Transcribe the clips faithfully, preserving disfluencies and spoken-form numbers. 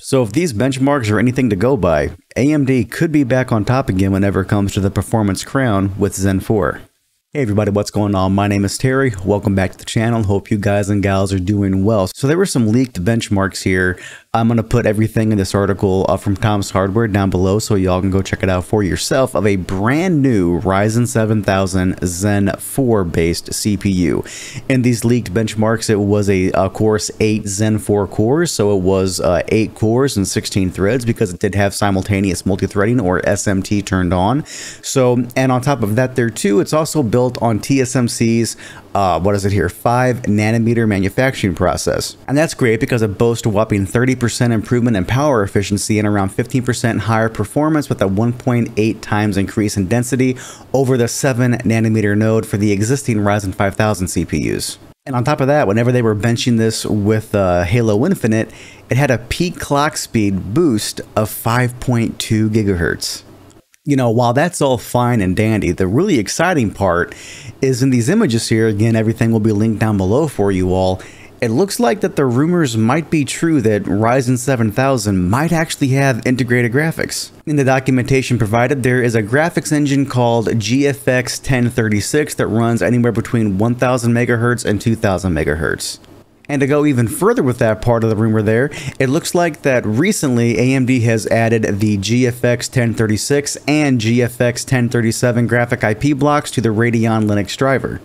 So if these benchmarks are anything to go by, A M D could be back on top again whenever it comes to the performance crown with Zen four. Hey everybody, what's going on? My name is Terry. Welcome back to the channel. Hope you guys and gals are doing well. So there were some leaked benchmarks here. I'm going to put everything in this article uh, from Tom's Hardware down below so y'all can go check it out for yourself of a brand new Ryzen seven thousand Zen four based C P U. In these leaked benchmarks, it was a, a course eight Zen four cores. So it was uh, eight cores and sixteen threads because it did have simultaneous multi-threading or S M T turned on. So, and on top of that there too, it's also built built on T S M C's uh, what is it here, five nanometer manufacturing process. And that's great because it boasts a whopping thirty percent improvement in power efficiency and around fifteen percent higher performance with a one point eight times increase in density over the seven nanometer node for the existing Ryzen five thousand C P Us. And on top of that, whenever they were benching this with uh, Halo Infinite, it had a peak clock speed boost of five point two gigahertz. You know, while that's all fine and dandy, the really exciting part is in these images here. Again, everything will be linked down below for you all. It looks like that the rumors might be true that Ryzen seven thousand might actually have integrated graphics. In the documentation provided, there is a graphics engine called G F X ten thirty-six that runs anywhere between one thousand megahertz and two thousand megahertz. And to go even further with that part of the rumor there, it looks like that recently A M D has added the G F X ten thirty-six and G F X ten thirty-seven graphic I P blocks to the Radeon Linux driver.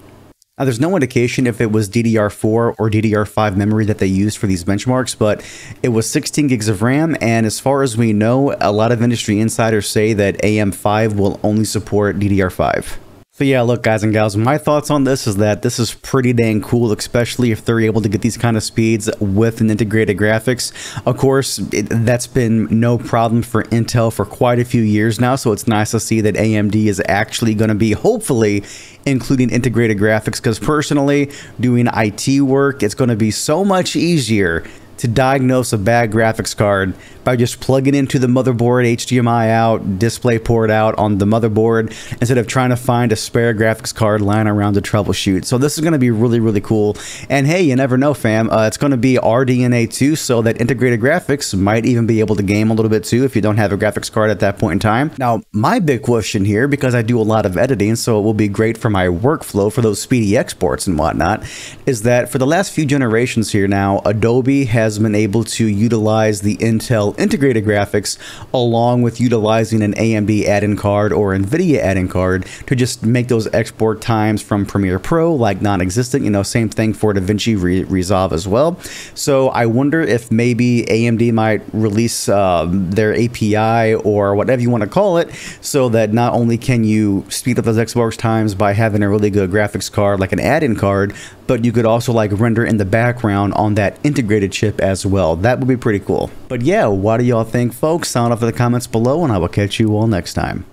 Now, there's no indication if it was D D R four or D D R five memory that they used for these benchmarks, but it was sixteen gigs of RAM, and as far as we know, a lot of industry insiders say that A M five will only support D D R five. So yeah, look guys and gals, my thoughts on this is that this is pretty dang cool, especially if they're able to get these kind of speeds with an integrated graphics. Of course, it, that's been no problem for Intel for quite a few years now, so it's nice to see that A M D is actually going to be hopefully including integrated graphics, because personally, doing I T work, it's going to be so much easier to diagnose a bad graphics card by just plugging into the motherboard, H D M I out, display port out on the motherboard, instead of trying to find a spare graphics card lying around to troubleshoot. So this is going to be really, really cool. And hey, you never know, fam. Uh, it's going to be R D N A too, so that integrated graphics might even be able to game a little bit too if you don't have a graphics card at that point in time. Now, my big question here, because I do a lot of editing, so it will be great for my workflow for those speedy exports and whatnot, is that for the last few generations here now, Adobe has has been able to utilize the Intel integrated graphics along with utilizing an A M D add-in card or NVIDIA add-in card to just make those export times from Premiere Pro like non-existent, you know, same thing for DaVinci Re Resolve as well. So I wonder if maybe A M D might release uh, their A P I or whatever you want to call it, so that not only can you speed up those export times by having a really good graphics card like an add-in card, but you could also like render in the background on that integrated chip as well. That would be pretty cool. But yeah, what do y'all think, folks? Sound off in the comments below, and I will catch you all next time.